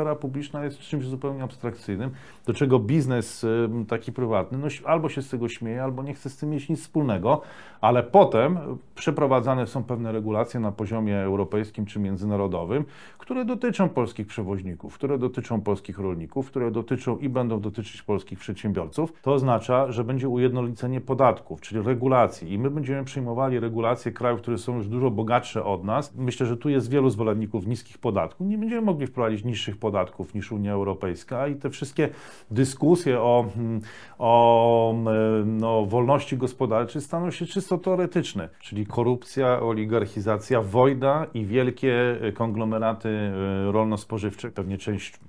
sfera publiczna jest czymś zupełnie abstrakcyjnym, do czego biznes taki prywatny, no, albo się z tego śmieje, albo nie chce z tym mieć nic wspólnego, ale potem przeprowadzane są pewne regulacje na poziomie europejskim czy międzynarodowym, które dotyczą polskich przewoźników, które dotyczą polskich rolników, które dotyczą i będą dotyczyć polskich przedsiębiorców. To oznacza, że będzie ujednolicenie podatków, czyli regulacji i my będziemy przyjmowali regulacje krajów, które są już dużo bogatsze od nas. Myślę, że tu jest wielu zwolenników niskich podatków. Nie będziemy mogli wprowadzić niższych podatków niż Unia Europejska i te wszystkie dyskusje o wolności gospodarczej staną się czysto teoretyczne, czyli korupcja, oligarchizacja, wojna i wielkie konglomeraty rolno-spożywcze.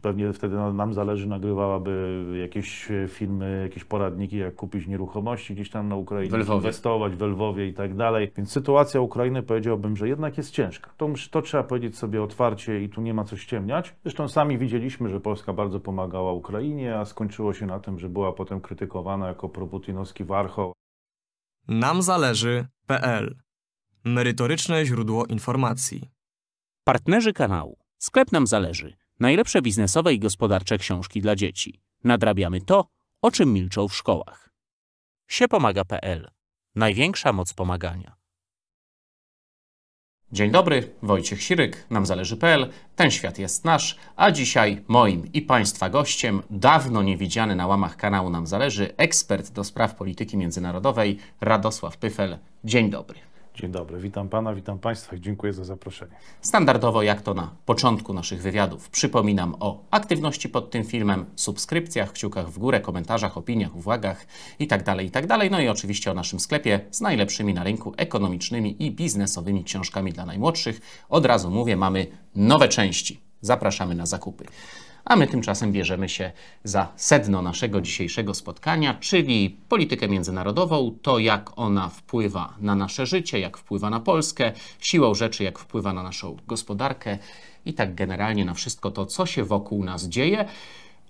Pewnie wtedy nam zależy, nagrywałaby jakieś filmy, jakieś poradniki, jak kupić nieruchomości gdzieś tam na Ukrainie, inwestować we Lwowie i tak dalej. Więc sytuacja Ukrainy, powiedziałbym, że jednak jest ciężka. To trzeba powiedzieć sobie otwarcie i tu nie ma co ściemniać. Zresztą sami widzieliśmy, że Polska bardzo pomagała Ukrainie, a skończyło się na tym, że była potem krytykowana jako proputinowski warchoł. Namzalezy.pl. Merytoryczne źródło informacji. Partnerzy kanału. Sklep Nam Zależy. Najlepsze biznesowe i gospodarcze książki dla dzieci. Nadrabiamy to, o czym milczą w szkołach. Siepomaga.pl. Największa moc pomagania. Dzień dobry, Wojciech Siryk, namzależy.pl. Ten świat jest nasz, a dzisiaj moim i Państwa gościem, dawno niewidziany na łamach kanału Nam Zależy, ekspert do spraw polityki międzynarodowej, Radosław Pyffel. Dzień dobry. Dzień dobry, witam Pana, witam Państwa i dziękuję za zaproszenie. Standardowo, jak to na początku naszych wywiadów, przypominam o aktywności pod tym filmem, subskrypcjach, kciukach w górę, komentarzach, opiniach, uwagach itd., itd. No i oczywiście o naszym sklepie z najlepszymi na rynku ekonomicznymi i biznesowymi książkami dla najmłodszych. Od razu mówię, mamy nowe części. Zapraszamy na zakupy. A my tymczasem bierzemy się za sedno naszego dzisiejszego spotkania, czyli politykę międzynarodową, to jak ona wpływa na nasze życie, jak wpływa na Polskę, siłą rzeczy jak wpływa na naszą gospodarkę i tak generalnie na wszystko to, co się wokół nas dzieje.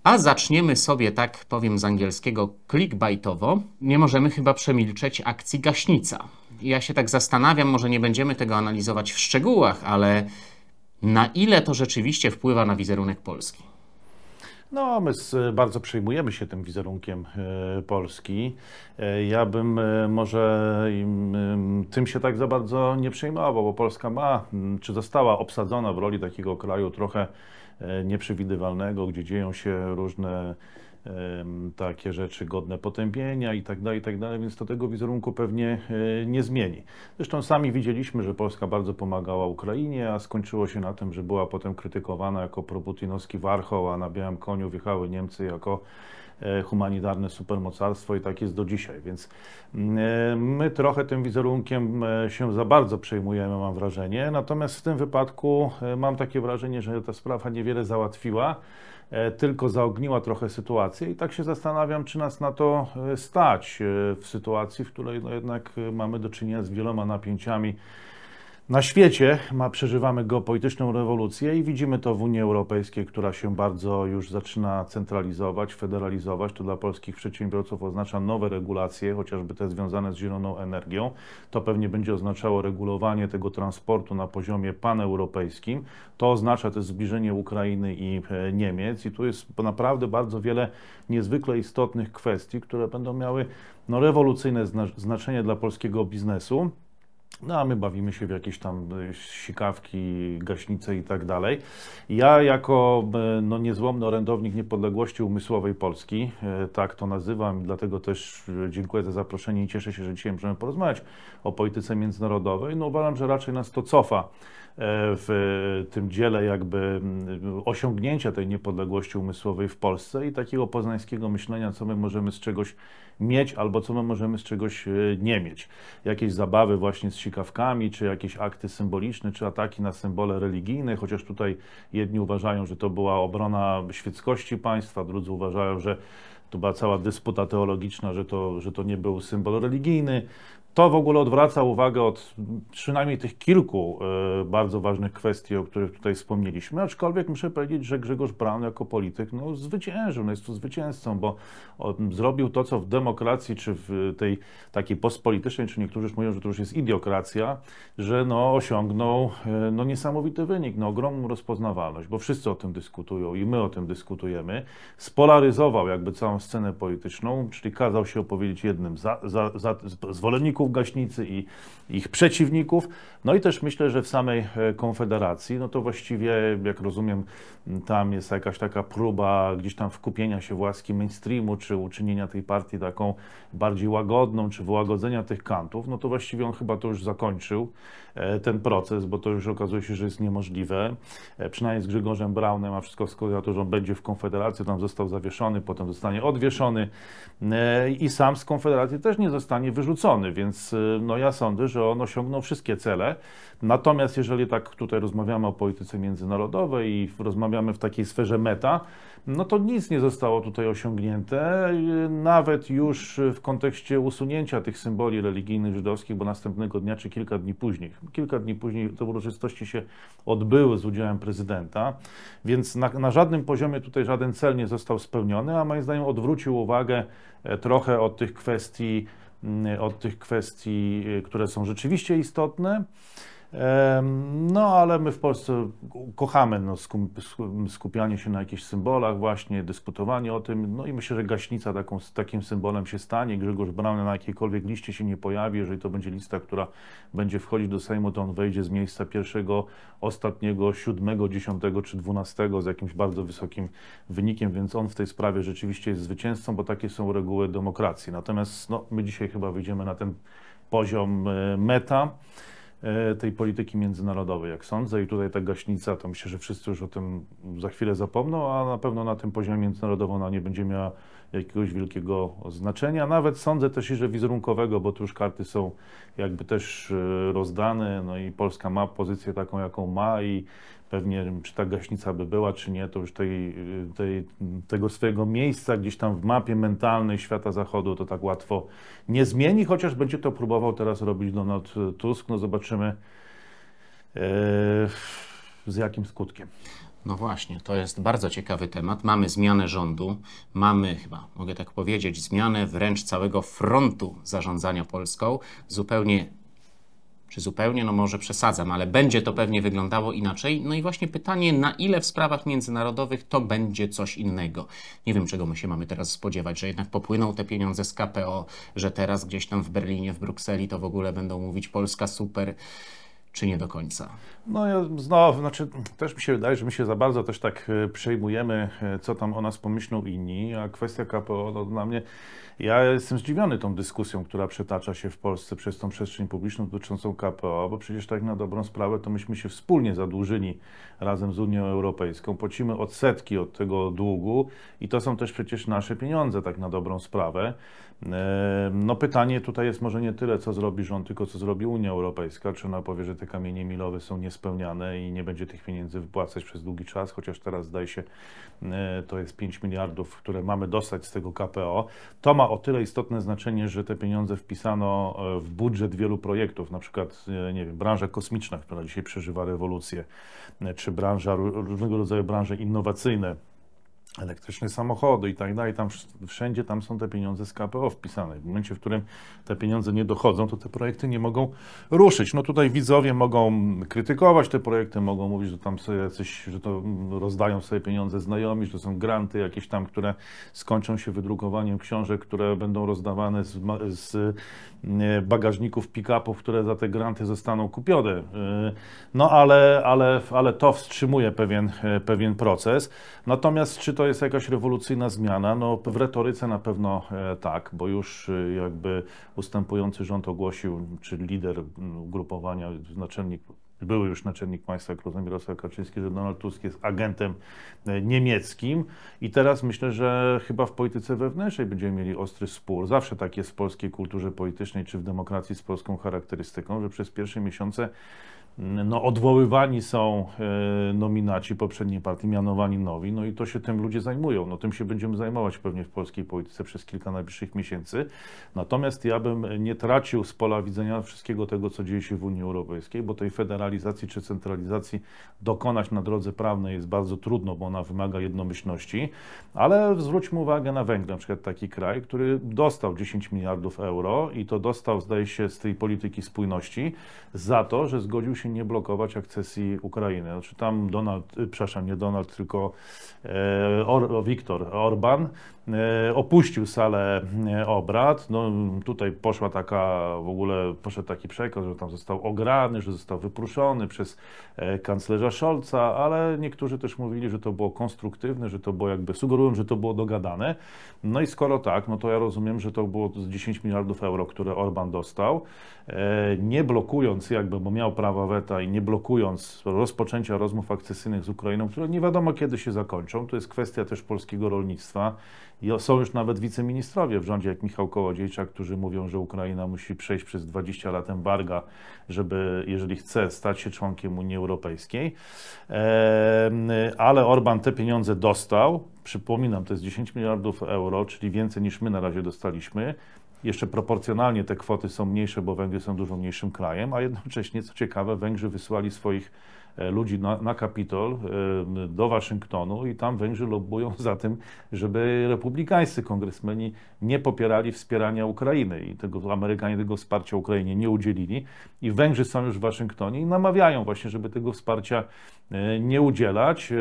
A zaczniemy sobie, tak powiem z angielskiego, clickbaitowo. Nie możemy chyba przemilczeć akcji Gaśnica. Ja się tak zastanawiam, może nie będziemy tego analizować w szczegółach, ale na ile to rzeczywiście wpływa na wizerunek Polski? No, my bardzo przejmujemy się tym wizerunkiem Polski. Ja bym może tym się tak za bardzo nie przejmował, bo Polska ma, czy została obsadzona w roli takiego kraju trochę nieprzewidywalnego, gdzie dzieją się różne takie rzeczy godne potępienia i tak dalej, więc to tego wizerunku pewnie nie zmieni. Zresztą sami widzieliśmy, że Polska bardzo pomagała Ukrainie, a skończyło się na tym, że była potem krytykowana jako proputinowski warchoł, a na białym koniu wjechały Niemcy jako humanitarne supermocarstwo i tak jest do dzisiaj, więc my trochę tym wizerunkiem się za bardzo przejmujemy, mam wrażenie, natomiast w tym wypadku mam takie wrażenie, że ta sprawa niewiele załatwiła, tylko zaogniła trochę sytuację i tak się zastanawiam, czy nas na to stać w sytuacji, w której no jednak mamy do czynienia z wieloma napięciami na świecie, przeżywamy geopolityczną rewolucję i widzimy to w Unii Europejskiej, która się bardzo już zaczyna centralizować, federalizować. To dla polskich przedsiębiorców oznacza nowe regulacje, chociażby te związane z zieloną energią. To pewnie będzie oznaczało regulowanie tego transportu na poziomie paneuropejskim. To oznacza też zbliżenie Ukrainy i Niemiec. I tu jest naprawdę bardzo wiele niezwykle istotnych kwestii, które będą miały no, rewolucyjne znaczenie dla polskiego biznesu. No a my bawimy się w jakieś tam sikawki, gaśnice i tak dalej. Ja jako no, niezłomny orędownik niepodległości umysłowej Polski, tak to nazywam, dlatego też dziękuję za zaproszenie i cieszę się, że dzisiaj możemy porozmawiać o polityce międzynarodowej. No uważam, że raczej nas to cofa w tym dziele jakby osiągnięcia tej niepodległości umysłowej w Polsce i takiego poznańskiego myślenia, co my możemy z czegoś mieć albo co my możemy z czegoś nie mieć. Jakieś zabawy właśnie z sikawkami, czy jakieś akty symboliczne, czy ataki na symbole religijne, chociaż tutaj jedni uważają, że to była obrona świeckości państwa, drudzy uważają, że to była cała dysputa teologiczna, że to nie był symbol religijny. To w ogóle odwraca uwagę od przynajmniej tych kilku bardzo ważnych kwestii, o których tutaj wspomnieliśmy, aczkolwiek muszę powiedzieć, że Grzegorz Braun jako polityk zwyciężył, jest tu zwycięzcą, bo zrobił to, co w demokracji, czy w tej takiej postpolitycznej, czy niektórzy już mówią, że to już jest idiokracja, że osiągnął niesamowity wynik, ogromną rozpoznawalność, bo wszyscy o tym dyskutują i my o tym dyskutujemy. Spolaryzował jakby całą scenę polityczną, czyli kazał się opowiedzieć jednym zwolennikom gaśnicy i ich przeciwników. No i też myślę, że w samej Konfederacji, to właściwie, jak rozumiem, tam jest jakaś taka próba gdzieś tam wkupienia się w łaski mainstreamu, czy uczynienia tej partii taką bardziej łagodną, czy wyłagodzenia tych kantów, to właściwie on chyba to już zakończył ten proces, bo to już okazuje się, że jest niemożliwe. Przynajmniej z Grzegorzem Braunem, a wszystko wskazuje na to, że on będzie w Konfederacji, tam został zawieszony, potem zostanie odwieszony i sam z Konfederacji też nie zostanie wyrzucony, więc ja sądzę, że on osiągnął wszystkie cele. Natomiast jeżeli tak tutaj rozmawiamy o polityce międzynarodowej i rozmawiamy w takiej sferze meta, to nic nie zostało tutaj osiągnięte, nawet już w kontekście usunięcia tych symboli religijnych żydowskich, bo następnego dnia czy kilka dni później te uroczystości się odbyły z udziałem prezydenta, więc na żadnym poziomie tutaj żaden cel nie został spełniony, a moim zdaniem odwrócił uwagę trochę od tych kwestii, które są rzeczywiście istotne. Ale my w Polsce kochamy skupianie się na jakichś symbolach właśnie, dyskutowanie o tym, i myślę, że gaśnica takim symbolem się stanie. Grzegorz Braun na jakiejkolwiek liście się nie pojawi, jeżeli to będzie lista, która będzie wchodzić do Sejmu, to on wejdzie z miejsca pierwszego, ostatniego, 7, 10 czy 12 z jakimś bardzo wysokim wynikiem, więc on w tej sprawie rzeczywiście jest zwycięzcą, bo takie są reguły demokracji. Natomiast my dzisiaj chyba wyjdziemy na ten poziom meta tej polityki międzynarodowej, jak sądzę, i tutaj ta gaśnica, to myślę, że wszyscy już o tym za chwilę zapomną, a na pewno na tym poziomie międzynarodowym ona nie będzie miała jakiegoś wielkiego znaczenia, nawet sądzę też, że wizerunkowego, bo tu już karty są jakby też rozdane, i Polska ma pozycję taką, jaką ma, i pewnie czy ta gaśnica by była, czy nie, to już tego swojego miejsca gdzieś tam w mapie mentalnej świata zachodu to tak łatwo nie zmieni, chociaż będzie to próbował teraz robić Donald Tusk. Zobaczymy z jakim skutkiem. No właśnie, to jest bardzo ciekawy temat. Mamy zmianę rządu, mamy chyba, mogę tak powiedzieć, zmianę wręcz całego frontu zarządzania Polską. Zupełnie, może przesadzam, ale będzie to pewnie wyglądało inaczej. I właśnie pytanie, na ile w sprawach międzynarodowych to będzie coś innego. Nie wiem, czego my się mamy teraz spodziewać, że jednak popłyną te pieniądze z KPO, że teraz gdzieś tam w Berlinie, w Brukseli to w ogóle będą mówić Polska super, czy nie do końca? Też mi się wydaje, że my się za bardzo też tak przejmujemy, co tam o nas pomyślą inni, a kwestia KPO, dla mnie, ja jestem zdziwiony tą dyskusją, która przetacza się w Polsce przez tą przestrzeń publiczną dotyczącą KPO, bo przecież tak na dobrą sprawę to myśmy się wspólnie zadłużyli razem z Unią Europejską, płacimy odsetki od tego długu i to są też przecież nasze pieniądze, tak na dobrą sprawę. Pytanie tutaj jest może nie tyle, co zrobi rząd, tylko co zrobi Unia Europejska, czy ona powie, że te kamienie milowe są niespełniane i nie będzie tych pieniędzy wypłacać przez długi czas, chociaż teraz zdaje się, to jest 5 miliardów, które mamy dostać z tego KPO. To ma o tyle istotne znaczenie, że te pieniądze wpisano w budżet wielu projektów, na przykład, nie wiem, branża kosmiczna, która dzisiaj przeżywa rewolucję, czy różnego rodzaju branże innowacyjne, elektryczne samochody i tak dalej, wszędzie tam są te pieniądze z KPO wpisane. W momencie, w którym te pieniądze nie dochodzą, to te projekty nie mogą ruszyć. Tutaj widzowie mogą krytykować te projekty, mogą mówić, że tam sobie że to rozdają sobie pieniądze znajomi, że to są granty jakieś tam, które skończą się wydrukowaniem książek, które będą rozdawane z bagażników pick-upów, które za te granty zostaną kupione. Ale to wstrzymuje pewien proces. Natomiast czy to jest jakaś rewolucyjna zmiana? W retoryce na pewno tak, bo już jakby ustępujący rząd ogłosił, czy lider ugrupowania, były już naczelnik państwa, jak rozumiem, Jarosław Kaczyński, że Donald Tusk jest agentem niemieckim. I teraz myślę, że chyba w polityce wewnętrznej będziemy mieli ostry spór. Zawsze tak jest w polskiej kulturze politycznej, czy w demokracji z polską charakterystyką, że przez pierwsze miesiące no, odwoływani są nominaci poprzedniej partii, mianowani nowi, no i to się tym ludzie zajmują. No tym się będziemy zajmować pewnie w polskiej polityce przez kilka najbliższych miesięcy. Natomiast ja bym nie tracił z pola widzenia wszystkiego tego, co dzieje się w Unii Europejskiej, bo tej federalizacji czy centralizacji dokonać na drodze prawnej jest bardzo trudno, bo ona wymaga jednomyślności, ale zwróćmy uwagę na Węgry, na przykład taki kraj, który dostał 10 miliardów euro i to dostał, zdaje się, z tej polityki spójności za to, że zgodził się nie blokować akcesji Ukrainy. Znaczy tam Wiktor Orban opuścił salę obrad. No, tutaj poszła poszedł taki przekaz, że tam został ograny, że został wypruszony przez kanclerza Scholza, ale niektórzy też mówili, że to było konstruktywne, że to było jakby, sugerują, że to było dogadane. No i skoro tak, no to ja rozumiem, że to było 10 miliardów euro, które Orban dostał, nie blokując jakby, bo miał prawa weta i nie blokując rozpoczęcia rozmów akcesyjnych z Ukrainą, które nie wiadomo kiedy się zakończą. To jest kwestia też polskiego rolnictwa. I są już nawet wiceministrowie w rządzie, jak Michał Kołodziejczak, którzy mówią, że Ukraina musi przejść przez 20 lat embarga, żeby, jeżeli chce, stać się członkiem Unii Europejskiej. Ale Orban te pieniądze dostał. Przypominam, to jest 10 miliardów euro, czyli więcej niż my na razie dostaliśmy. Jeszcze proporcjonalnie te kwoty są mniejsze, bo Węgry są dużo mniejszym krajem, a jednocześnie, co ciekawe, Węgrzy wysłali swoich ludzi na Kapitol do Waszyngtonu i tam Węgrzy lobbują za tym, żeby republikańscy kongresmeni nie popierali wspierania Ukrainy i Amerykanie tego wsparcia Ukrainie nie udzielili i Węgrzy są już w Waszyngtonie i namawiają właśnie, żeby tego wsparcia nie udzielać.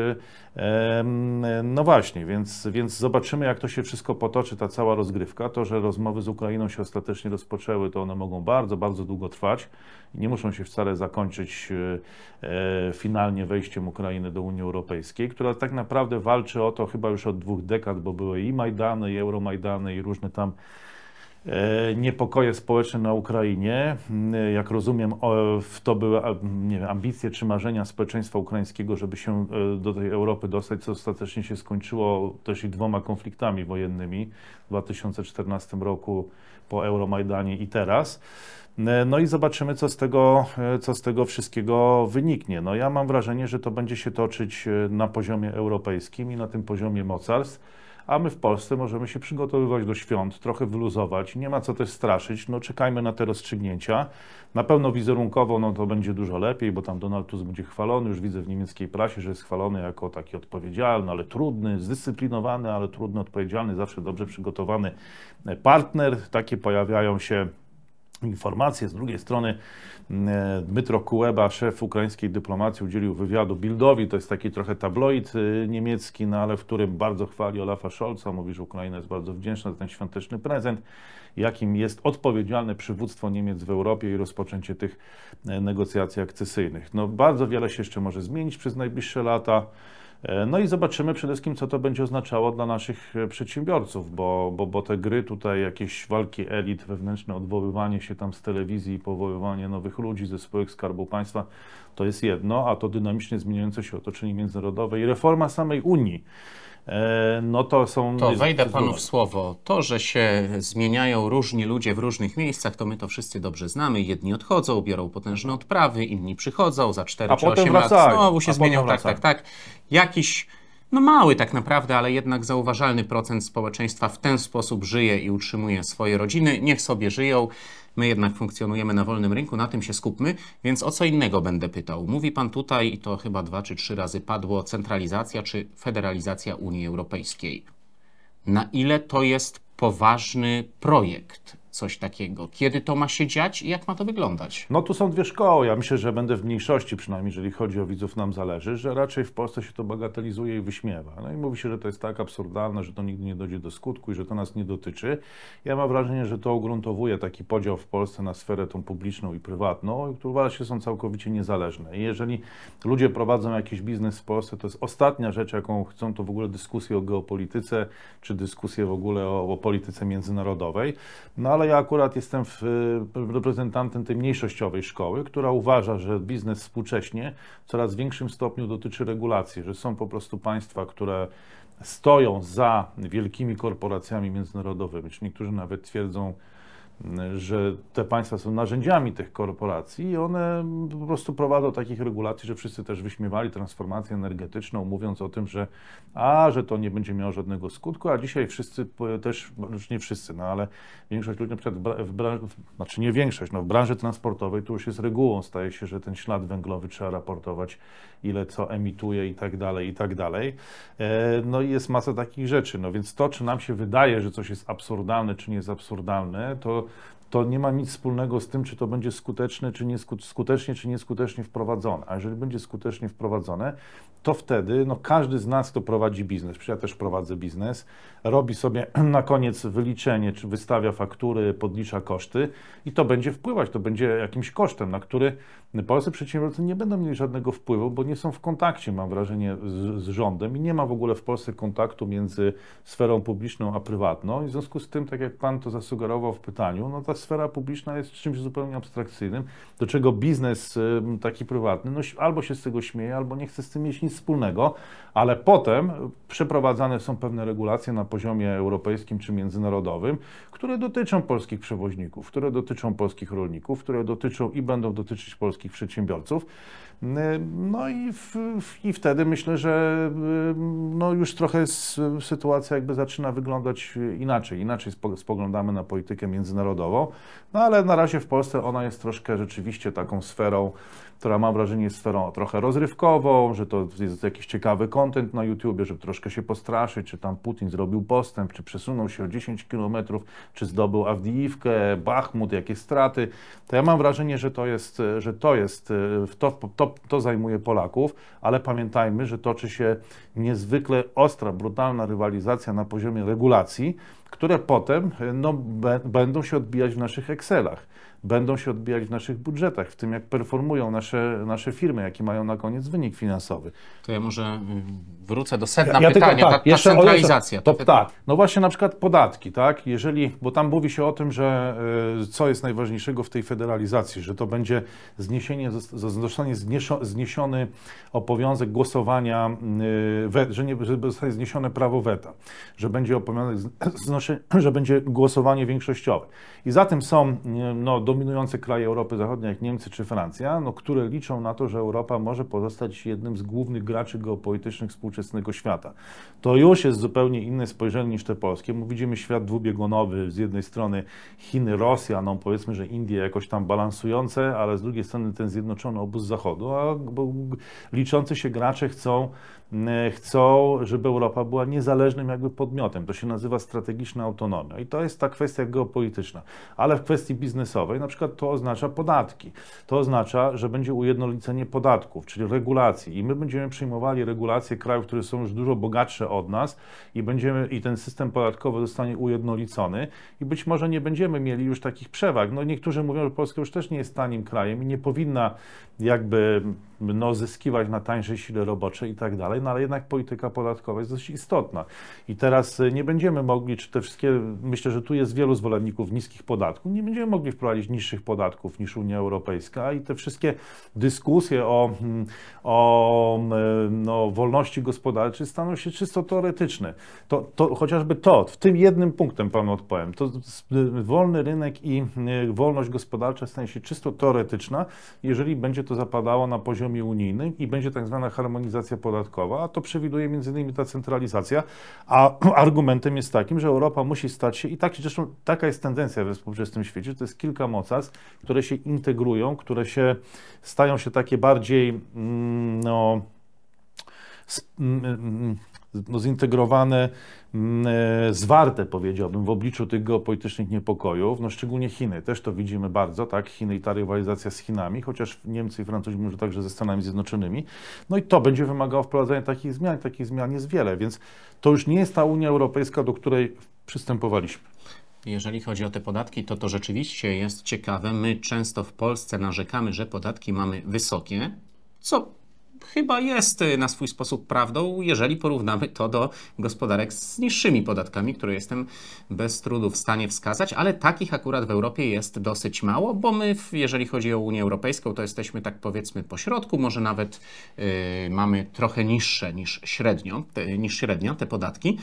No właśnie, więc zobaczymy, jak to się wszystko potoczy, ta cała rozgrywka. To, że rozmowy z Ukrainą się ostatecznie rozpoczęły, to one mogą bardzo, bardzo długo trwać i nie muszą się wcale zakończyć finalnie wejściem Ukrainy do Unii Europejskiej, która tak naprawdę walczy o to chyba już od 2 dekad, bo były i Majdany, i Euromajdany, i różne tam niepokoje społeczne na Ukrainie. Jak rozumiem, to były, nie wiem, ambicje czy marzenia społeczeństwa ukraińskiego, żeby się do tej Europy dostać, co ostatecznie się skończyło też i 2 konfliktami wojennymi w 2014 roku po Euromajdanie i teraz. No i zobaczymy, co z tego wszystkiego wyniknie. No ja mam wrażenie, że to będzie się toczyć na poziomie europejskim i na tym poziomie mocarstw, a my w Polsce możemy się przygotowywać do świąt, trochę wyluzować, nie ma co też straszyć, no czekajmy na te rozstrzygnięcia. Na pewno wizerunkowo no to będzie dużo lepiej, bo tam Donald Tusk będzie chwalony, już widzę w niemieckiej prasie, że jest chwalony jako taki odpowiedzialny, ale trudny, zdyscyplinowany, ale trudny, odpowiedzialny, zawsze dobrze przygotowany partner. Takie pojawiają się informacje. Z drugiej strony Dmytro Kuleba, szef ukraińskiej dyplomacji, udzielił wywiadu Bildowi, to jest taki trochę tabloid niemiecki, no ale w którym bardzo chwali Olafa Scholza, mówi, że Ukraina jest bardzo wdzięczna za ten świąteczny prezent, jakim jest odpowiedzialne przywództwo Niemiec w Europie i rozpoczęcie tych negocjacji akcesyjnych. No bardzo wiele się jeszcze może zmienić przez najbliższe lata. No i zobaczymy przede wszystkim, co to będzie oznaczało dla naszych przedsiębiorców, bo te gry tutaj, jakieś walki elit wewnętrzne, odwoływanie się tam z telewizji i powoływanie nowych ludzi ze spółek Skarbu Państwa, to jest jedno, a to dynamicznie zmieniające się otoczenie międzynarodowe i reforma samej Unii. No to są... To wejdę panu w słowo. To, że się zmieniają różni ludzie w różnych miejscach, to my to wszyscy dobrze znamy. Jedni odchodzą, biorą potężne odprawy, inni przychodzą, za 4 czy 8 lat znowu się zmienią. Tak. Jakiś, no mały tak naprawdę, ale jednak zauważalny procent społeczeństwa w ten sposób żyje i utrzymuje swoje rodziny. Niech sobie żyją. My jednak funkcjonujemy na wolnym rynku, na tym się skupmy, więc o co innego będę pytał. Mówi pan tutaj, i to chyba 2 czy 3 razy padło, centralizacja czy federalizacja Unii Europejskiej. Na ile to jest poważny projekt? Coś takiego. Kiedy to ma się dziać i jak ma to wyglądać? No tu są 2 szkoły. Ja myślę, że będę w mniejszości, przynajmniej jeżeli chodzi o widzów Nam Zależy, że raczej w Polsce się to bagatelizuje i wyśmiewa. No i mówi się, że to jest tak absurdalne, że to nigdy nie dojdzie do skutku i że to nas nie dotyczy. Ja mam wrażenie, że to ugruntowuje taki podział w Polsce na sferę tą publiczną i prywatną, które właśnie są całkowicie niezależne. I jeżeli ludzie prowadzą jakiś biznes w Polsce, to jest ostatnia rzecz, jaką chcą, to w ogóle dyskusje o geopolityce, czy dyskusje w ogóle o polityce międzynarodowej. No ale ja akurat jestem reprezentantem tej mniejszościowej szkoły, która uważa, że biznes współcześnie w coraz większym stopniu dotyczy regulacji, że są po prostu państwa, które stoją za wielkimi korporacjami międzynarodowymi, czy niektórzy nawet twierdzą, że te państwa są narzędziami tych korporacji i one po prostu prowadzą do takich regulacji, że wszyscy też wyśmiewali transformację energetyczną, mówiąc o tym, że to nie będzie miało żadnego skutku, a dzisiaj wszyscy też, już nie wszyscy, no ale większość ludzi na przykład, w branży transportowej to już jest regułą, staje się, że ten ślad węglowy trzeba raportować, ile co emituje i tak dalej, i tak dalej. No i jest masa takich rzeczy, no więc to, czy nam się wydaje, że coś jest absurdalne, czy nie jest absurdalne, to nie ma nic wspólnego z tym, czy to będzie skuteczne, czy skutecznie, czy nieskutecznie wprowadzone. A jeżeli będzie skutecznie wprowadzone, to wtedy no, każdy z nas, kto prowadzi biznes, przecież ja też prowadzę biznes, robi sobie na koniec wyliczenie, czy wystawia faktury, podlicza koszty i to będzie wpływać, to będzie jakimś kosztem, na który polscy przedsiębiorcy nie będą mieli żadnego wpływu, bo nie są w kontakcie, mam wrażenie, z rządem i nie ma w ogóle w Polsce kontaktu między sferą publiczną a prywatną. I w związku z tym, tak jak Pan to zasugerował w pytaniu, no ta sfera publiczna jest czymś zupełnie abstrakcyjnym, do czego biznes taki prywatny, no, albo się z tego śmieje, albo nie chce z tym mieć nic wspólnego, ale potem przeprowadzane są pewne regulacje na poziomie europejskim czy międzynarodowym, które dotyczą polskich przewoźników, które dotyczą polskich rolników, które dotyczą i będą dotyczyć polskich przedsiębiorców. No i wtedy myślę, że no już trochę sytuacja jakby zaczyna wyglądać inaczej. Inaczej spoglądamy na politykę międzynarodową, no ale na razie w Polsce ona jest troszkę rzeczywiście taką sferą, która mam wrażenie jest sferą trochę rozrywkową, że to jest jakiś ciekawy content na YouTubie, żeby troszkę się postraszyć, czy tam Putin zrobił postęp, czy przesunął się o 10 km, czy zdobył Awdijivkę, Bachmut, jakie straty. To ja mam wrażenie, że to zajmuje Polaków, ale pamiętajmy, że toczy się niezwykle ostra, brutalna rywalizacja na poziomie regulacji, które potem no, będą się odbijać w naszych Excelach, będą się odbijać w naszych budżetach, w tym jak performują nasze firmy, jaki mają na koniec wynik finansowy. To ja może wrócę do sedna pytania, tylko, tak, jeszcze centralizacja. No właśnie na przykład podatki, tak? Bo tam mówi się o tym, że co jest najważniejszego w tej federalizacji, że to będzie zniesiony obowiązek głosowania, że zostanie zniesione prawo weta, że będzie obowiązek że będzie głosowanie większościowe. I za tym są no, dominujące kraje Europy Zachodniej, jak Niemcy czy Francja, no, które liczą na to, że Europa może pozostać jednym z głównych graczy geopolitycznych współczesnego świata. To już jest zupełnie inne spojrzenie niż te polskie. My widzimy świat dwubiegunowy, z jednej strony Chiny, Rosja, no powiedzmy, że Indie jakoś tam balansujące, ale z drugiej strony ten zjednoczony obóz Zachodu, a liczący się gracze chcą, żeby Europa była niezależnym jakby podmiotem. To się nazywa strategiczna autonomia i to jest ta kwestia geopolityczna, ale w kwestii biznesowej na przykład to oznacza podatki. To oznacza, że będzie ujednolicenie podatków, czyli regulacji i my będziemy przyjmowali regulacje krajów, które są już dużo bogatsze od nas i ten system podatkowy zostanie ujednolicony i być może nie będziemy mieli już takich przewag. No niektórzy mówią, że Polska już też nie jest tanim krajem i nie powinna jakby no, zyskiwać na tańszej sile roboczej i tak dalej, no ale jednak polityka podatkowa jest dość istotna i teraz nie będziemy mogli, myślę, że tu jest wielu zwolenników niskich podatków, nie będziemy mogli wprowadzić niższych podatków niż Unia Europejska i te wszystkie dyskusje o wolności gospodarczej staną się czysto teoretyczne. Chociażby w tym jednym punktem Panu odpowiem, to wolny rynek i wolność gospodarcza stanie się czysto teoretyczna, jeżeli będzie to zapadało na poziomie unijnym i będzie tak zwana harmonizacja podatkowa, a to przewiduje m.in. ta centralizacja, a argumentem jest takim, że Europa musi stać się, zresztą taka jest tendencja we współczesnym świecie, że to jest kilka mocarstw, które się integrują, które się stają się takie bardziej zintegrowane, zwarte, powiedziałbym, w obliczu tych geopolitycznych niepokojów, no szczególnie Chiny, też to widzimy bardzo, tak, Chiny i ta rywalizacja z Chinami, chociaż Niemcy i Francuzi mówią także ze Stanami Zjednoczonymi, no i to będzie wymagało wprowadzenia takich zmian jest wiele, więc to już nie jest ta Unia Europejska, do której przystępowaliśmy. Jeżeli chodzi o te podatki, to rzeczywiście jest ciekawe, my często w Polsce narzekamy, że podatki mamy wysokie, co chyba jest na swój sposób prawdą, jeżeli porównamy to do gospodarek z niższymi podatkami, które jestem bez trudu w stanie wskazać, ale takich akurat w Europie jest dosyć mało, bo my, jeżeli chodzi o Unię Europejską, to jesteśmy tak powiedzmy po środku, może nawet mamy trochę niższe niż średnio, te podatki.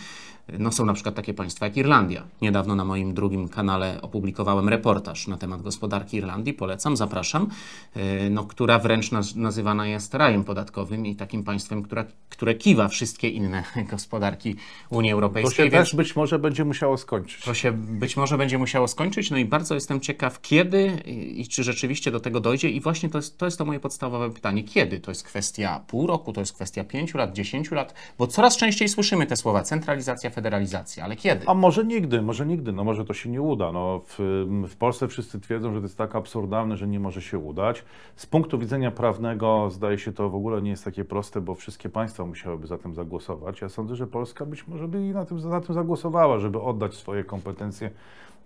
No są na przykład takie państwa jak Irlandia. Niedawno na moim drugim kanale opublikowałem reportaż na temat gospodarki Irlandii, polecam, zapraszam, no, która wręcz nazywana jest rajem podatkowym i takim państwem, które kiwa wszystkie inne gospodarki Unii Europejskiej. To się też być może będzie musiało skończyć. To się być może będzie musiało skończyć, no i bardzo jestem ciekaw, kiedy i czy rzeczywiście do tego dojdzie i właśnie to jest to moje podstawowe pytanie. Kiedy? To jest kwestia pół roku, to jest kwestia 5 lat, 10 lat, bo coraz częściej słyszymy te słowa centralizacja, federalizacja, ale kiedy? A może nigdy, no może to się nie uda. No, w Polsce wszyscy twierdzą, że to jest tak absurdalne, że nie może się udać. Z punktu widzenia prawnego zdaje się to w ogóle nie jest takie proste, bo wszystkie państwa musiałyby za tym zagłosować. Ja sądzę, że Polska być może by na tym zagłosowała, żeby oddać swoje kompetencje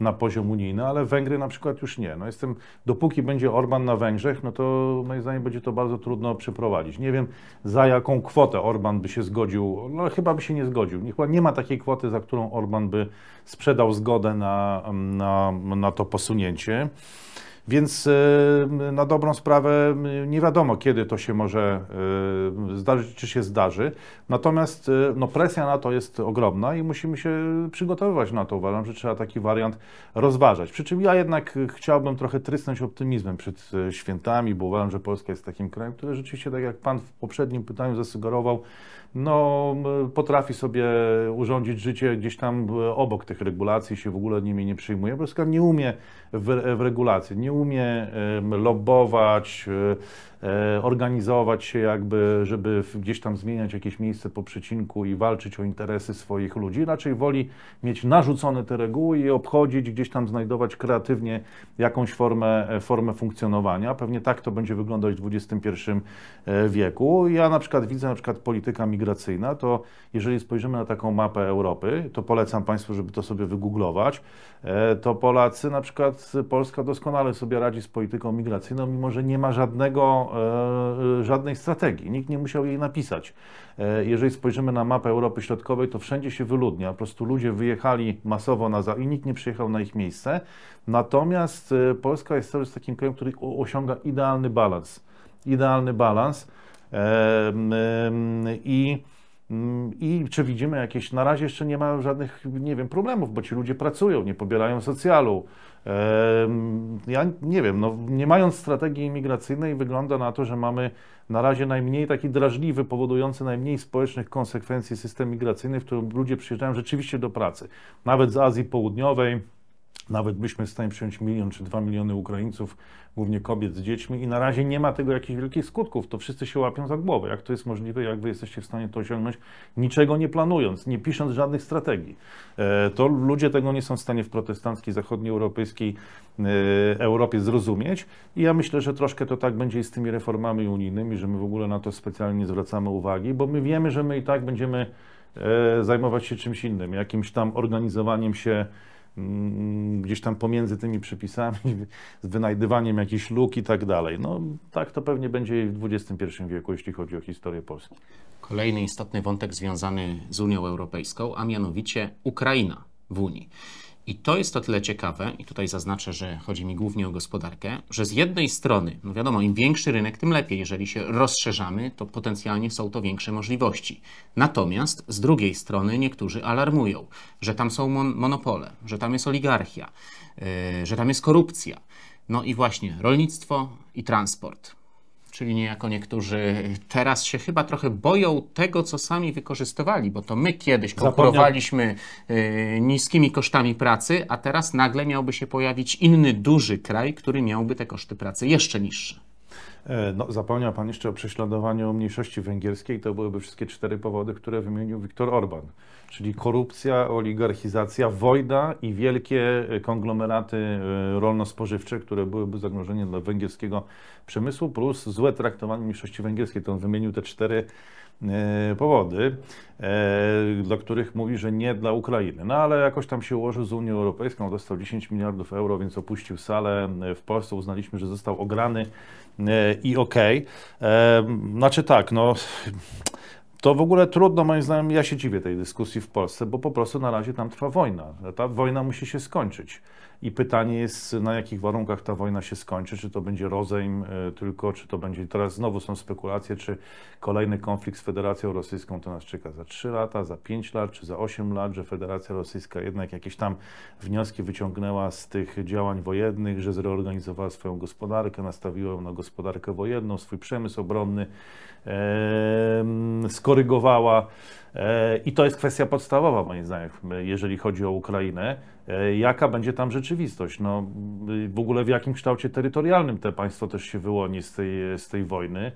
na poziom unijny, ale Węgry na przykład już nie. No dopóki będzie Orban na Węgrzech, no to moim zdaniem będzie to bardzo trudno przeprowadzić. Nie wiem, za jaką kwotę Orban by się zgodził, no chyba by się nie zgodził. Chyba nie ma takiej kwoty, za którą Orban by sprzedał zgodę na to posunięcie. Więc na dobrą sprawę nie wiadomo, kiedy to się może zdarzyć, czy się zdarzy. Natomiast no, presja na to jest ogromna i musimy się przygotowywać na to. Uważam, że trzeba taki wariant rozważać. Przy czym ja jednak chciałbym trochę trysnąć optymizmem przed świętami, bo uważam, że Polska jest takim krajem, który rzeczywiście, tak jak Pan w poprzednim pytaniu zasugerował, no, potrafi sobie urządzić życie gdzieś tam obok tych regulacji, się w ogóle nimi nie przyjmuje. Polska nie umie w regulacji, nie umie lobbować, organizować się jakby, żeby gdzieś tam zmieniać jakieś miejsce po przecinku i walczyć o interesy swoich ludzi. Raczej woli mieć narzucone te reguły i obchodzić, gdzieś tam znajdować kreatywnie jakąś formę funkcjonowania. Pewnie tak to będzie wyglądać w XXI wieku. Ja na przykład widzę polityka migracyjna, to jeżeli spojrzymy na taką mapę Europy, to polecam Państwu, żeby to sobie wygooglować, to Polacy, na przykład Polska doskonale sobie radzi z polityką migracyjną, mimo że nie ma żadnej strategii. Nikt nie musiał jej napisać. Jeżeli spojrzymy na mapę Europy Środkowej, to wszędzie się wyludnia. Po prostu ludzie wyjechali masowo i nikt nie przyjechał na ich miejsce. Natomiast Polska jest cały czas takim krajem, który osiąga idealny balans. I czy widzimy jakieś, na razie jeszcze nie ma żadnych, nie wiem, problemów, bo ci ludzie pracują, nie pobierają socjalu. Ja nie wiem, no, nie mając strategii imigracyjnej wygląda na to, że mamy na razie najmniej taki drażliwy, powodujący najmniej społecznych konsekwencji system migracyjny, w którym ludzie przyjeżdżają rzeczywiście do pracy. Nawet z Azji Południowej, nawet byśmy w stanie przyjąć 1 czy 2 miliony Ukraińców, głównie kobiet z dziećmi i na razie nie ma tego jakichś wielkich skutków, to wszyscy się łapią za głowę. Jak to jest możliwe, jak Wy jesteście w stanie to osiągnąć, niczego nie planując, nie pisząc żadnych strategii. To ludzie tego nie są w stanie w protestanckiej, zachodnioeuropejskiej Europie zrozumieć i ja myślę, że troszkę to tak będzie i z tymi reformami unijnymi, że my w ogóle na to specjalnie nie zwracamy uwagi, bo my wiemy, że my i tak będziemy zajmować się czymś innym, jakimś tam organizowaniem się gdzieś tam pomiędzy tymi przepisami, z wynajdywaniem jakichś luk i tak dalej. No tak to pewnie będzie w XXI wieku, jeśli chodzi o historię Polski. Kolejny istotny wątek związany z Unią Europejską, a mianowicie Ukraina w Unii. I to jest o tyle ciekawe, i tutaj zaznaczę, że chodzi mi głównie o gospodarkę, że z jednej strony, no wiadomo, im większy rynek, tym lepiej. Jeżeli się rozszerzamy, to potencjalnie są to większe możliwości. Natomiast z drugiej strony niektórzy alarmują, że tam są monopole, że tam jest oligarchia, że tam jest korupcja. No i właśnie rolnictwo i transport. Czyli niejako niektórzy teraz się chyba trochę boją tego, co sami wykorzystywali, bo to my kiedyś konkurowaliśmy niskimi kosztami pracy, a teraz nagle miałby się pojawić inny duży kraj, który miałby te koszty pracy jeszcze niższe. No, zapomniał Pan jeszcze o prześladowaniu mniejszości węgierskiej. To byłyby wszystkie 4 powody, które wymienił Wiktor Orban. Czyli korupcja, oligarchizacja, wojna i wielkie konglomeraty rolno-spożywcze, które byłyby zagrożeniem dla węgierskiego przemysłu, plus złe traktowanie mniejszości węgierskiej. To on wymienił te 4 powody, dla których mówi, że nie dla Ukrainy. No ale jakoś tam się ułożył z Unią Europejską, dostał 10 miliardów euro, więc opuścił salę. W Polsce uznaliśmy, że został ograny i okej. Znaczy tak, no... To w ogóle trudno, moim zdaniem, ja się dziwię tej dyskusji w Polsce, bo po prostu na razie tam trwa wojna. Ta wojna musi się skończyć. I pytanie jest, na jakich warunkach ta wojna się skończy, czy to będzie rozejm tylko, czy to będzie, teraz znowu są spekulacje, czy kolejny konflikt z Federacją Rosyjską to nas czeka za 3 lata, za 5 lat, czy za 8 lat, że Federacja Rosyjska jednak jakieś tam wnioski wyciągnęła z tych działań wojennych, że zreorganizowała swoją gospodarkę, nastawiła ją na gospodarkę wojenną, swój przemysł obronny, skorygowała. I to jest kwestia podstawowa, moim zdaniem, jeżeli chodzi o Ukrainę. Jaka będzie tam rzeczywistość? No, w ogóle w jakim kształcie terytorialnym te państwo też się wyłoni z tej wojny.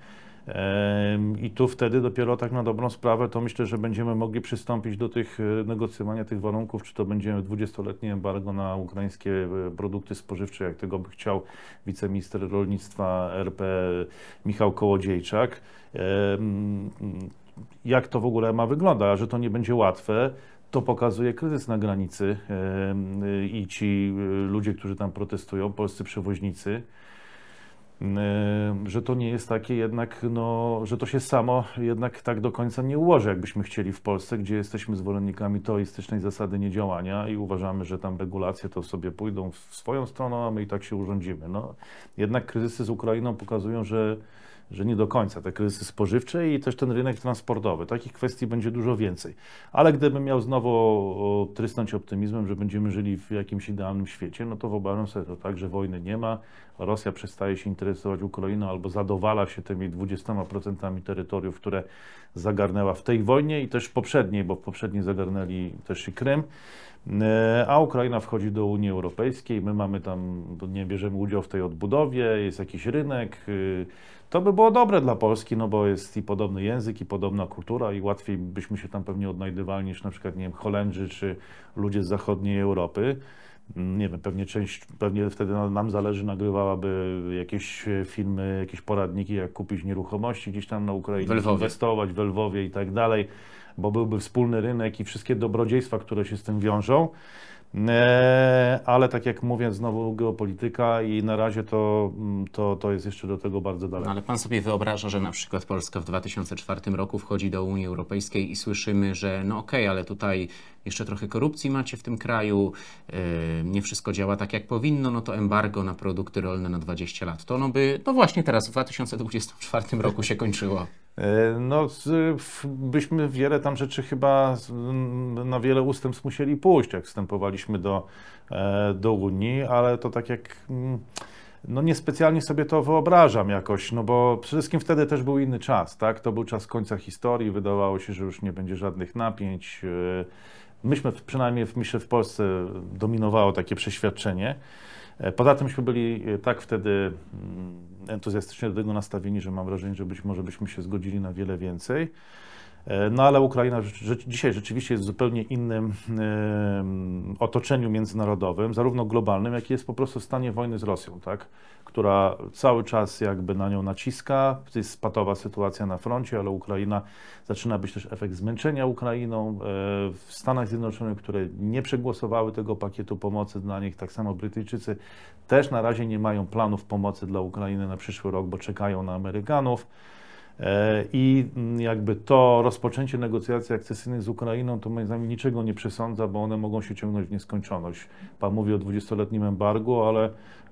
I tu wtedy dopiero tak na dobrą sprawę, to myślę, że będziemy mogli przystąpić do tych negocjowania tych warunków, czy to będzie 20-letnie embargo na ukraińskie produkty spożywcze, jak tego by chciał wiceminister rolnictwa RP Michał Kołodziejczak. Jak to w ogóle ma wyglądać, a że to nie będzie łatwe, to pokazuje kryzys na granicy i ci ludzie, którzy tam protestują, polscy przewoźnicy, że to nie jest takie jednak, no, że to się samo jednak tak do końca nie ułoży, jakbyśmy chcieli w Polsce, gdzie jesteśmy zwolennikami toistycznej zasady niedziałania i uważamy, że tam regulacje to sobie pójdą w swoją stronę, a my i tak się urządzimy. No, jednak kryzysy z Ukrainą pokazują, że nie do końca, te kryzysy spożywcze i też ten rynek transportowy. Takich kwestii będzie dużo więcej. Ale gdybym miał znowu trysnąć optymizmem, że będziemy żyli w jakimś idealnym świecie, no to wyobrażam sobie to tak, że wojny nie ma, Rosja przestaje się interesować Ukrainą albo zadowala się tymi 20% terytoriów, które zagarnęła w tej wojnie i też w poprzedniej, bo w poprzedniej zagarnęli też i Krym. A Ukraina wchodzi do Unii Europejskiej, my mamy tam, nie bierzemy udziału w tej odbudowie, jest jakiś rynek. To by było dobre dla Polski, no bo jest i podobny język, i podobna kultura i łatwiej byśmy się tam pewnie odnajdywali niż na przykład, nie wiem, Holendrzy czy ludzie z zachodniej Europy. Nie wiem, pewnie wtedy nam zależy, nagrywałaby jakieś filmy, jakieś poradniki, jak kupić nieruchomości gdzieś tam na Ukrainie, inwestować we Lwowie i tak dalej, bo byłby wspólny rynek i wszystkie dobrodziejstwa, które się z tym wiążą. Ale tak jak mówię, znowu geopolityka i na razie to jest jeszcze do tego bardzo daleko. No ale pan sobie wyobraża, że na przykład Polska w 2004 roku wchodzi do Unii Europejskiej i słyszymy, że no okej, ale tutaj jeszcze trochę korupcji macie w tym kraju, nie wszystko działa tak jak powinno, no to embargo na produkty rolne na 20 lat. To ono by, no właśnie teraz w 2024 roku się kończyło. No, byśmy wiele tam rzeczy chyba na wiele ustępstw musieli pójść, jak wstępowaliśmy do Unii, ale to tak jak... No niespecjalnie sobie to wyobrażam jakoś, no bo przede wszystkim wtedy też był inny czas, tak? To był czas końca historii, wydawało się, że już nie będzie żadnych napięć. Myśmy, przynajmniej myślę, w Polsce dominowało takie przeświadczenie. Poza tym myśmy byli tak wtedy entuzjastycznie do tego nastawieni, że mam wrażenie, że być może byśmy się zgodzili na wiele więcej. No ale Ukraina dzisiaj rzeczywiście jest w zupełnie innym otoczeniu międzynarodowym, zarówno globalnym, jak i jest po prostu w stanie wojny z Rosją, tak? Która cały czas jakby na nią naciska. To jest patowa sytuacja na froncie, ale Ukraina, zaczyna być też efekt zmęczenia Ukrainą. W Stanach Zjednoczonych, które nie przegłosowały tego pakietu pomocy dla nich, tak samo Brytyjczycy też na razie nie mają planów pomocy dla Ukrainy na przyszły rok, bo czekają na Amerykanów. I jakby to rozpoczęcie negocjacji akcesyjnych z Ukrainą to moim zdaniem niczego nie przesądza, bo one mogą się ciągnąć w nieskończoność. Pan mówi o 20-letnim embargu,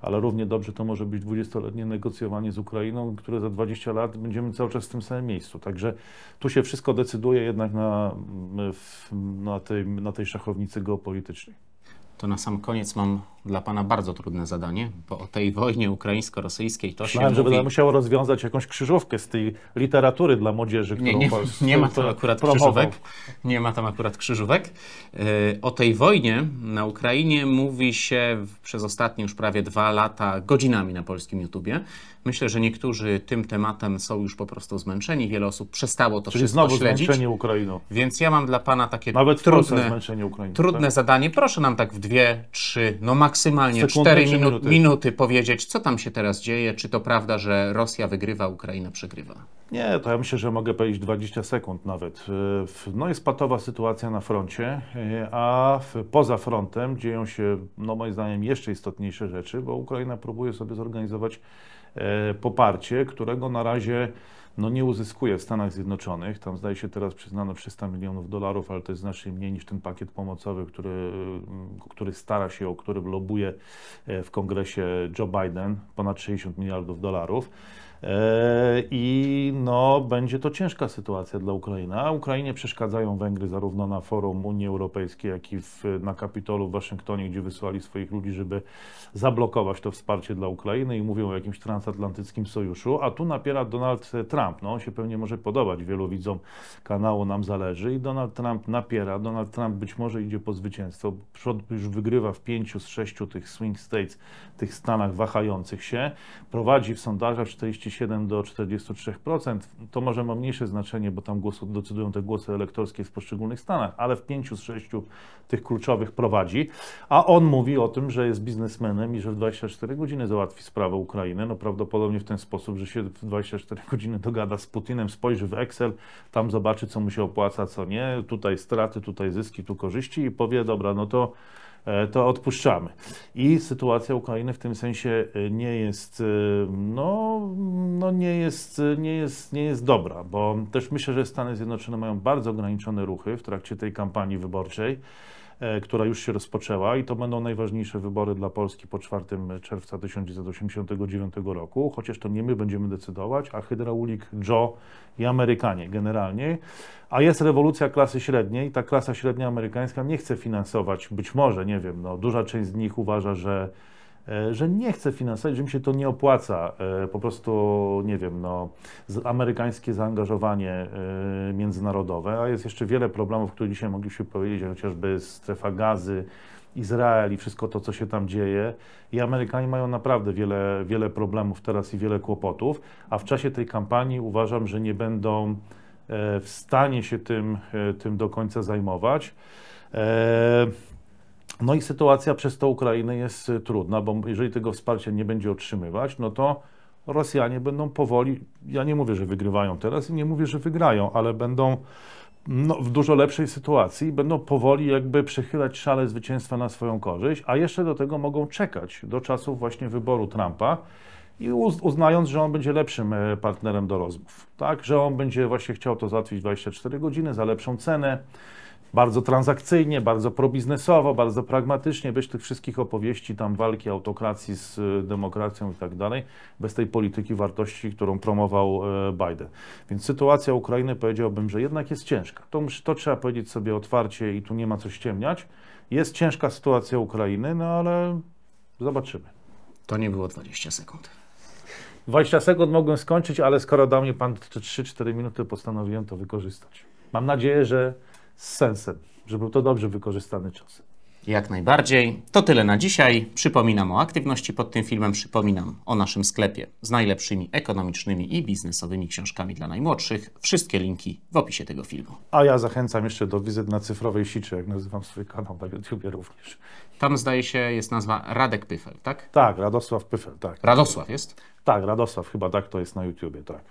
ale równie dobrze to może być 20-letnie negocjowanie z Ukrainą, które za 20 lat będziemy cały czas w tym samym miejscu. Także tu się wszystko decyduje jednak na tej szachownicy geopolitycznej. To na sam koniec mam dla pana bardzo trudne zadanie, bo o tej wojnie ukraińsko-rosyjskiej to się że będę musiał rozwiązać jakąś krzyżówkę z tej literatury dla młodzieży, którą nie ma tam akurat krzyżówek. Nie ma tam akurat krzyżówek. O tej wojnie na Ukrainie mówi się przez ostatnie już prawie 2 lata godzinami na polskim YouTubie. Myślę, że niektórzy tym tematem są już po prostu zmęczeni. Wiele osób przestało to wszystko śledzić. Czyli znowu zmęczenie Ukrainą. Więc ja mam dla pana takie trudne zadanie. Proszę nam tak w dwie, trzy, no maksymalnie 4 minuty powiedzieć, co tam się teraz dzieje, czy to prawda, że Rosja wygrywa, Ukraina przegrywa? Nie, to ja myślę, że mogę powiedzieć 20 sekund nawet. No jest patowa sytuacja na froncie, a poza frontem dzieją się, no moim zdaniem, jeszcze istotniejsze rzeczy, bo Ukraina próbuje sobie zorganizować poparcie, którego na razie no nie uzyskuje w Stanach Zjednoczonych. Tam zdaje się teraz przyznano $300 milionów, ale to jest znacznie mniej niż ten pakiet pomocowy, który stara się, o którym lobuje w kongresie Joe Biden, ponad $60 miliardów. I no, będzie to ciężka sytuacja dla Ukrainy. A Ukrainie przeszkadzają Węgry zarówno na forum Unii Europejskiej, jak i na Kapitolu w Waszyngtonie, gdzie wysłali swoich ludzi, żeby zablokować to wsparcie dla Ukrainy i mówią o jakimś transatlantyckim sojuszu. A tu napiera Donald Trump. No, on się pewnie może podobać wielu widzom kanału Nam Zależy i Donald Trump napiera. Donald Trump być może idzie po zwycięstwo. Już wygrywa w 5 z 6 tych swing states, tych stanach wahających się. Prowadzi w sondażach 47 do 43%. To może ma mniejsze znaczenie, bo tam decydują te głosy elektorskie w poszczególnych stanach, ale w 5 z 6 tych kluczowych prowadzi. A on mówi o tym, że jest biznesmenem i że w 24 godziny załatwi sprawę Ukrainy. No prawdopodobnie w ten sposób, że się w 24 godziny dogada z Putinem, spojrzy w Excel, tam zobaczy, co mu się opłaca, co nie. Tutaj straty, tutaj zyski, tu korzyści i powie, dobra, no to odpuszczamy. I sytuacja Ukrainy w tym sensie nie jest, nie jest dobra, bo też myślę, że Stany Zjednoczone mają bardzo ograniczone ruchy w trakcie tej kampanii wyborczej, która już się rozpoczęła i to będą najważniejsze wybory dla Polski po 4 czerwca 1989 roku, chociaż to nie my będziemy decydować, a hydraulik, Joe i Amerykanie generalnie. A jest rewolucja klasy średniej, ta klasa średnia amerykańska nie chce finansować, być może, nie wiem, no, duża część z nich uważa, że nie chce finansować, że im się to nie opłaca. Po prostu, nie wiem, no, amerykańskie zaangażowanie międzynarodowe, a jest jeszcze wiele problemów, które dzisiaj mogliśmy powiedzieć, chociażby strefa gazy, Izrael i wszystko to, co się tam dzieje. I Amerykanie mają naprawdę wiele problemów teraz i wiele kłopotów, a w czasie tej kampanii uważam, że nie będą w stanie się tym do końca zajmować. No i sytuacja przez to Ukrainy jest trudna, bo jeżeli tego wsparcia nie będzie otrzymywać, no to Rosjanie będą powoli, ja nie mówię, że wygrywają teraz i nie mówię, że wygrają, ale będą no, w dużo lepszej sytuacji, będą powoli jakby przechylać szale zwycięstwa na swoją korzyść, a jeszcze do tego mogą czekać do czasu właśnie wyboru Trumpa i uznając, że on będzie lepszym partnerem do rozmów, tak, że on będzie właśnie chciał to załatwić 24 godziny za lepszą cenę, bardzo transakcyjnie, bardzo probiznesowo, bardzo pragmatycznie, bez tych wszystkich opowieści tam walki autokracji z demokracją i tak dalej, bez tej polityki wartości, którą promował Biden. Więc sytuacja Ukrainy, powiedziałbym, że jednak jest ciężka. To trzeba powiedzieć sobie otwarcie i tu nie ma co ściemniać. Jest ciężka sytuacja Ukrainy, no ale zobaczymy. To nie było 20 sekund. 20 sekund mogłem skończyć, ale skoro dał mnie pan 3-4 minuty, postanowiłem to wykorzystać. Mam nadzieję, że z sensem, że był to dobrze wykorzystany czas. Jak najbardziej. To tyle na dzisiaj. Przypominam o aktywności pod tym filmem. Przypominam o naszym sklepie z najlepszymi ekonomicznymi i biznesowymi książkami dla najmłodszych. Wszystkie linki w opisie tego filmu. A ja zachęcam jeszcze do wizyt na Cyfrowej Siczy, jak nazywam swój kanał na YouTubie również. Tam zdaje się jest nazwa Radek Pyffel, tak? Tak, Radosław Pyffel, tak. Radosław jest? Tak, Radosław chyba tak to jest na YouTubie, tak.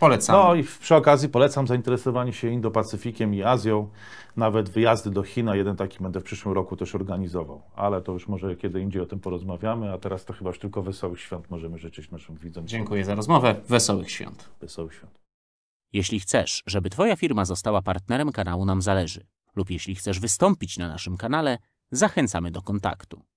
Polecam. No i przy okazji polecam zainteresowanie się Indo-Pacyfikiem i Azją, nawet wyjazdy do Chin, jeden taki będę w przyszłym roku też organizował, ale to już może kiedy indziej o tym porozmawiamy, a teraz to chyba już tylko wesołych świąt możemy życzyć naszym widzom. Dziękuję za rozmowę, wesołych świąt. Wesołych świąt. Jeśli chcesz, żeby Twoja firma została partnerem kanału Nam Zależy lub jeśli chcesz wystąpić na naszym kanale, zachęcamy do kontaktu.